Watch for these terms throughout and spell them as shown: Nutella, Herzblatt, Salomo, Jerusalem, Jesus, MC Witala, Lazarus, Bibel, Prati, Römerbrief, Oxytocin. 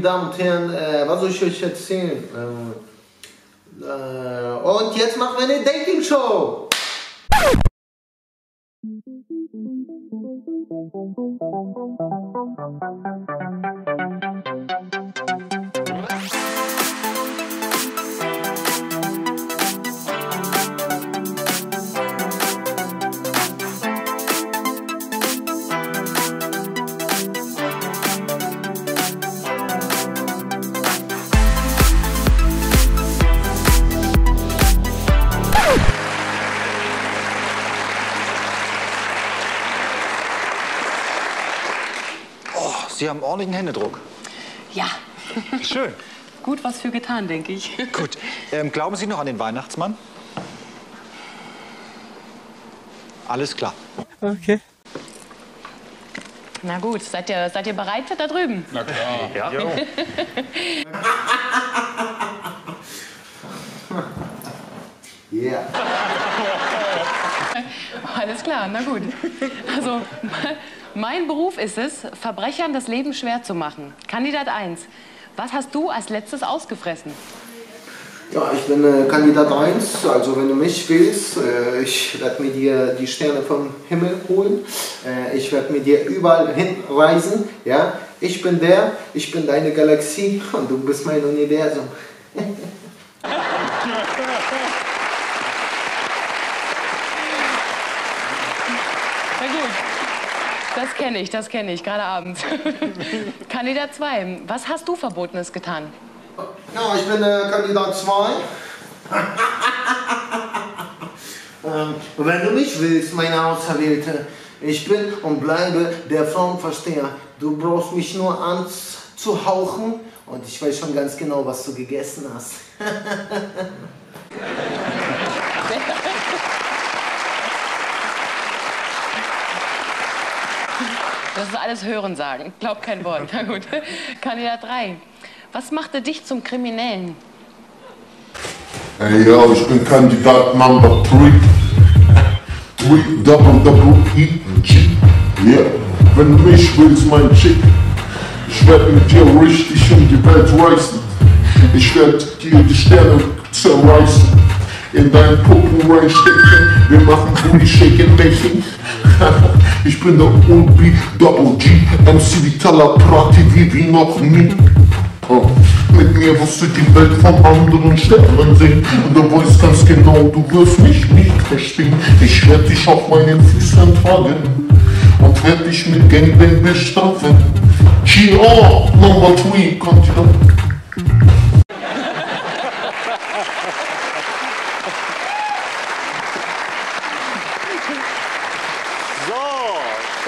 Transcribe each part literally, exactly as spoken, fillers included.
lieben Damen und Herren, äh, was soll ich euch erzählen? Ähm, äh, und jetzt machen wir eine Dating-Show! Sie haben ordentlichen Händedruck. Ja. Schön. Gut was für getan, denke ich. Gut. Ähm, glauben Sie noch an den Weihnachtsmann? Alles klar. Okay. Na gut, seid ihr, seid ihr bereit da drüben? Na klar. Ja. Jo. Yeah. Alles klar, na gut. Also, mein Beruf ist es, Verbrechern das Leben schwer zu machen. Kandidat eins, was hast du als letztes ausgefressen? Ja, ich bin äh, Kandidat eins, also wenn du mich willst, äh, ich werde mir dir die Sterne vom Himmel holen. Äh, ich werde mir dir überall hinreisen, ja. Ich bin der, ich bin deine Galaxie und du bist mein Universum. Na gut, das kenne ich, das kenne ich, gerade abends. Kandidat zwei, was hast du Verbotenes getan? Ja, ich bin äh, Kandidat zwei. ähm, wenn du mich willst, meine Auserwählte, ich bin und bleibe der Frauenversteher. Du brauchst mich nur anzuhauchen und ich weiß schon ganz genau, was du gegessen hast. Das ist alles Hörensagen. Glaub kein Wort. Na gut. Kandidat drei. Was machte dich zum Kriminellen? Hey, yo, ich bin Kandidat Number three. three double double E G. Yeah. Wenn du mich willst, mein Chick. Ich werde mit dir richtig um die Welt reißen. Ich werde dir die Sterne zerreißen. In deinen Puppen reinstecken. Wir machen Booty Shaking Bashing. Ich bin der Ulbi, Double G, M C Witala, Prati, wie wie noch nie. Oh. Mit mir wirst du die Welt von anderen Sternen sehen. Und du weißt ganz genau, du wirst mich nicht verstehen. Ich werde dich auf meinen Füßen tragen und werde dich mit Gangbang bestrafen. G O Number zwei, kommt ihr da?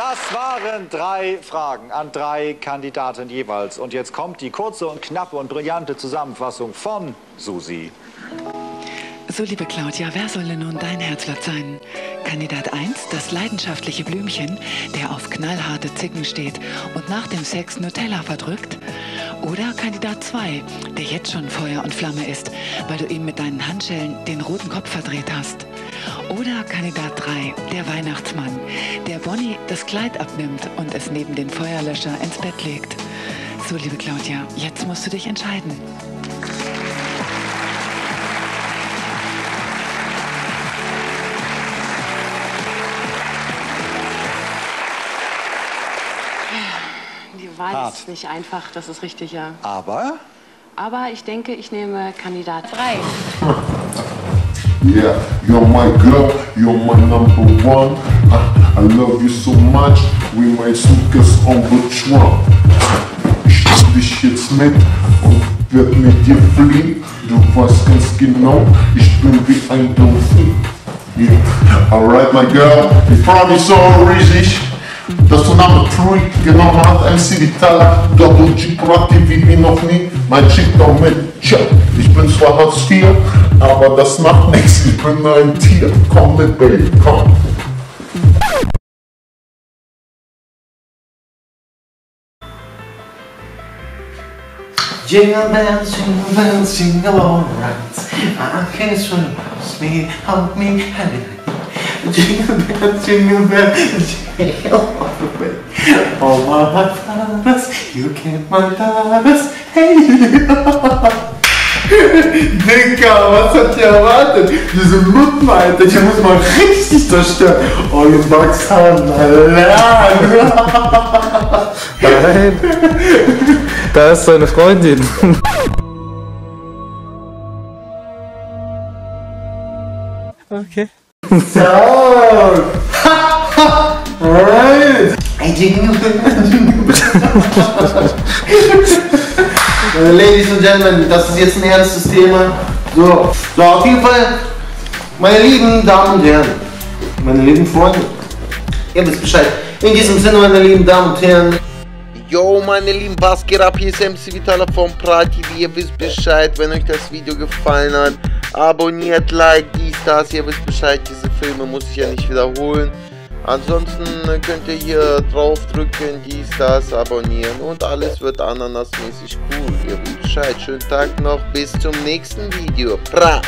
Das waren drei Fragen an drei Kandidaten jeweils. Und jetzt kommt die kurze und knappe und brillante Zusammenfassung von Susi. So, liebe Claudia, wer soll denn nun dein Herzblatt sein? Kandidat eins, das leidenschaftliche Blümchen, der auf knallharte Zicken steht und nach dem Sex Nutella verdrückt? Oder Kandidat zwei, der jetzt schon Feuer und Flamme ist, weil du ihm mit deinen Handschellen den roten Kopf verdreht hast? Oder Kandidat drei, der Weihnachtsmann, der Bonnie das Kleid abnimmt und es neben den Feuerlöscher ins Bett legt? So, liebe Claudia, jetzt musst du dich entscheiden. Die Wahl ist nicht einfach, das ist richtig, ja. Aber? Aber ich denke, ich nehme Kandidat drei. Yeah, you're my girl, you're my number one. I, I love you so much, we might suitcase on the trunk. Ich nehm dich jetzt mit und werd mit dir fliehen. Du weißt ganz genau, ich bin wie ein Dolphin. Yeah. Alright, my girl, ich freue mich so riesig, dass du Nummer drei genommen hast. M C Witala, Double G, Prati, wie wie noch nie. Mein Chick doch mit, tja, ich bin zwar Hartz vier, aber das macht nichts, ich bin ein Tier. Komm mit, Baby, komm. Jingle bells, jingle bells, jingle all right. I can't swim, help me, help me, help me. Jingle bells, jingle bells, jingle all the way. Oh my father's, you can't my father's, hey you. Digga, was hat ihr erwartet? Diese Mutten, Alter, ich muss mal richtig zerstören. Oh, du magst Hand, Alter. Nein, da ist seine Freundin. Okay. So. Alright. Ladies and Gentlemen, das ist jetzt ein ernstes Thema. So, so auf jeden Fall, meine lieben Damen und Herren, meine lieben Freunde, ihr wisst Bescheid. In diesem Sinne, meine lieben Damen und Herren. Yo, meine Lieben, was geht ab? Hier ist M C Witala von Prati. Ihr wisst Bescheid, wenn euch das Video gefallen hat, abonniert, like, dies, das, ihr wisst Bescheid. Diese Filme muss ich ja nicht wiederholen. Ansonsten könnt ihr hier draufdrücken, dies, das, abonnieren und alles wird ananasmäßig cool. Ihr wisst Bescheid, schönen Tag noch, bis zum nächsten Video. Pra!